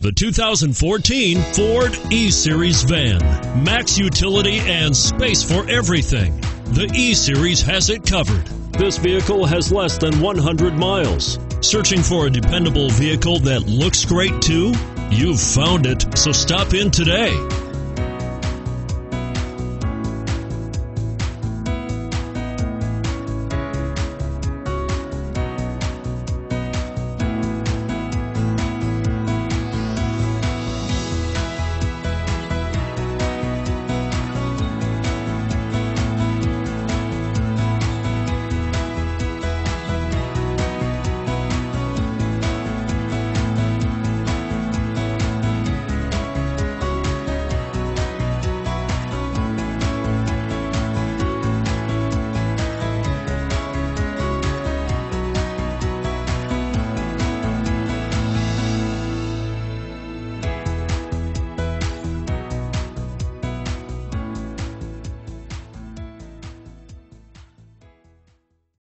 The 2014 Ford E-Series van. Max utility and space for everything. The E-Series has it covered. This vehicle has less than 100 miles. Searching for a dependable vehicle that looks great too? You've found it, so stop in today.